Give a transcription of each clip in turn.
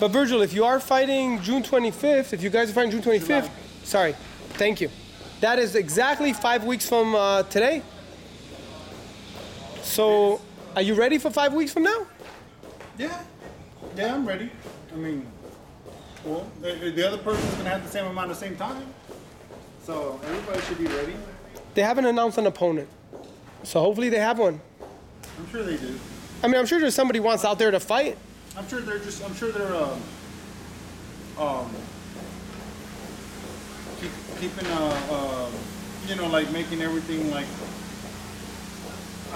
But Virgil, if you are fighting June 25th, if you guys are fighting June 25th, July. Sorry, thank you. That is exactly 5 weeks from today. So, are you ready for 5 weeks from now? Yeah. Yeah, I'm ready. I mean, well, the other person's gonna have the same amount of same time. So, everybody should be ready. They haven't announced an opponent. So, hopefully they have one. I'm sure they do. I mean, I'm sure there's somebody wants out there to fight. I'm sure they're just, keeping, you know, like making everything like,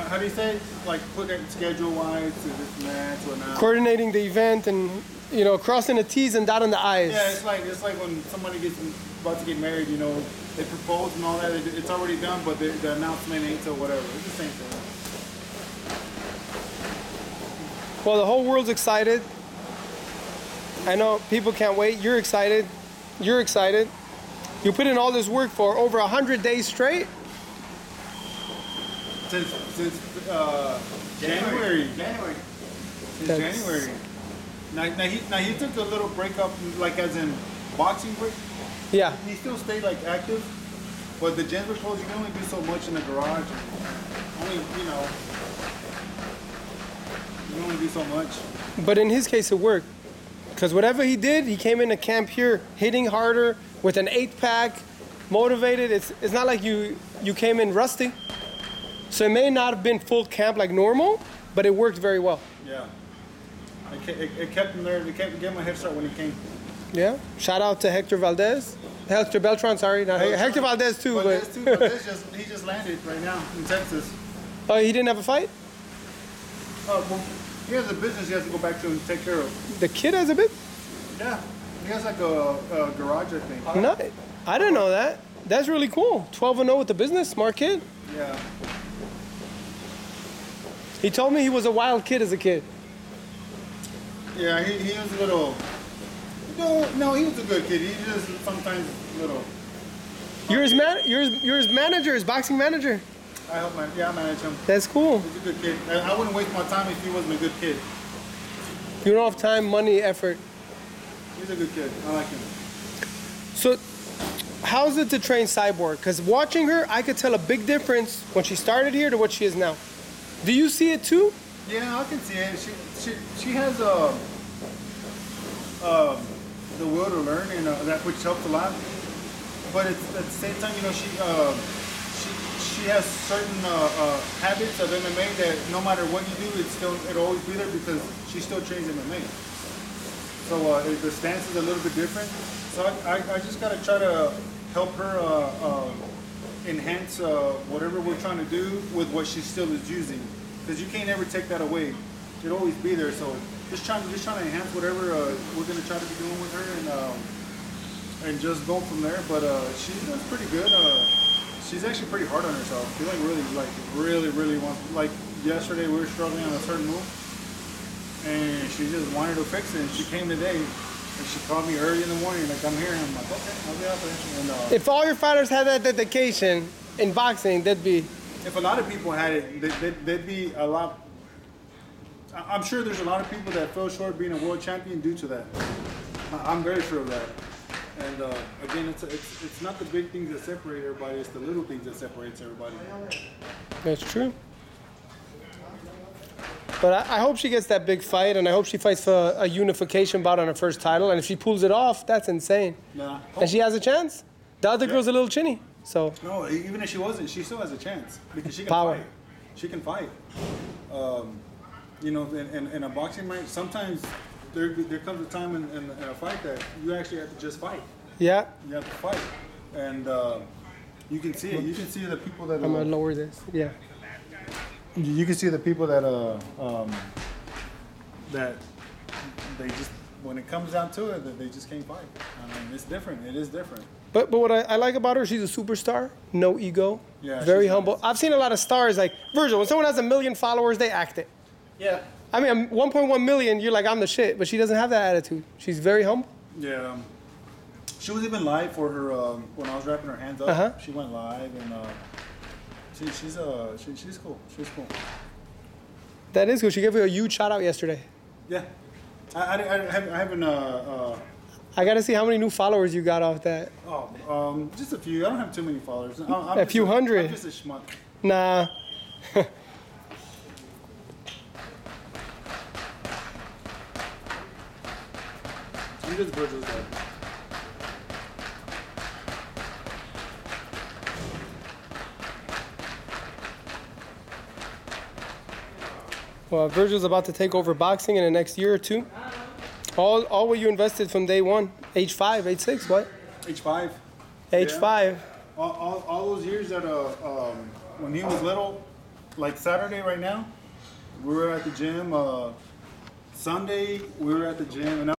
how do you say it? Like put it schedule-wise to this and that, whatnot. Coordinating the event and, you know, crossing the T's and dotting the I's. Yeah, it's like when somebody gets about to get married, you know, they propose and all that. It's already done, but the announcement ain't so whatever. It's the same thing. Well, the whole world's excited. I know people can't wait. You're excited. You're excited. You put in all this work for over 100 days straight. Since January. Since January. Now he took a little break up, like as in boxing break. Yeah. He still stayed like active, but the gym was closed. You can only do so much in the garage. Only, you know. You only do so much. But in his case, it worked. Because whatever he did, he came into camp here hitting harder with an 8-pack, motivated. It's not like you came in rusty. So it may not have been full camp like normal, but it worked very well. Yeah. It kept him there. It kept gave him a head start when he came. Yeah. Shout out to Hector Valdez. Hector Beltran, sorry. Not Beltran. Hector Valdez, too. Valdez he just landed right now in Texas. Oh, he didn't have a fight? Well, he has a business he has to go back to and take care of. The kid has a business? Yeah. He has like a garage, I think. No, I didn't know that. That's really cool. 12-0 with the business. Smart kid. Yeah. He told me he was a wild kid as a kid. Yeah, he was a little... No, he was a good kid. He just sometimes a little... You're his manager, his boxing manager. I help him. Yeah, I manage him. That's cool. He's a good kid. I wouldn't waste my time if he wasn't a good kid. You don't have time, money, effort. He's a good kid. I like him. So, how's it to train Cyborg? Because watching her, I could tell a big difference when she started here to what she is now. Do you see it too? Yeah, I can see it. She has the will to learn, and that which helps a lot. But it's, at the same time, you know, she has certain habits of MMA that no matter what you do, it'll always be there because she still trains MMA. So the stance is a little bit different. So I just gotta try to help her enhance whatever we're trying to do with what she still is using, because you can't ever take that away. It'll always be there. So just trying to enhance whatever we're gonna try to be doing with her and just go from there. But she does pretty good. She's actually pretty hard on herself. She really wants, like yesterday we were struggling on a certain move and she just wanted to fix it, and she came today and she called me early in the morning like, I'm here, and I'm like, okay, I'll be out there. And, if all your fighters had that dedication in boxing, that'd be... If a lot of people had it, they'd be a lot... I'm sure there's a lot of people that fell short being a world champion due to that. I'm very sure of that. And again, it's not the big things that separate everybody, it's the little things that separates everybody. That's true. But I hope she gets that big fight, and I hope she fights for a unification bout on her first title. And if she pulls it off, that's insane. Nah. And she has a chance. The other girl's a little chinny, so. No, even if she wasn't, she still has a chance because she can fight. She can fight. You know, in a boxing match, sometimes. There comes a time in a fight that you actually have to just fight. Yeah. You have to fight. And you can see it. You can see the people that... I'm going to lower this. Yeah. You can see the people that... that they just... When it comes down to it, that they just can't fight. I mean, it's different. It is different. But what I like about her, she's a superstar. No ego. Yeah. Very humble. Nice. I've seen a lot of stars like... Virgil, when someone has 1 million followers, they act it. Yeah. I mean, 1.1 million, you're like, I'm the shit, but she doesn't have that attitude. She's very humble. Yeah. She was even live for her, when I was wrapping her hands up, She went live, and she's cool. She's cool. That is cool. She gave you a huge shout out yesterday. Yeah. I haven't. I gotta see how many new followers you got off that. Oh, just a few. I don't have too many followers. I'm a few hundred. I'm just a schmuck. Nah. I'm just Virgil's guy. Well, Virgil's about to take over boxing in the next year or two. All what you invested from day one, age five, age six, what? Age five. Age five. All those years that when he was little, like Saturday right now, we were at the gym. Sunday we were at the gym, and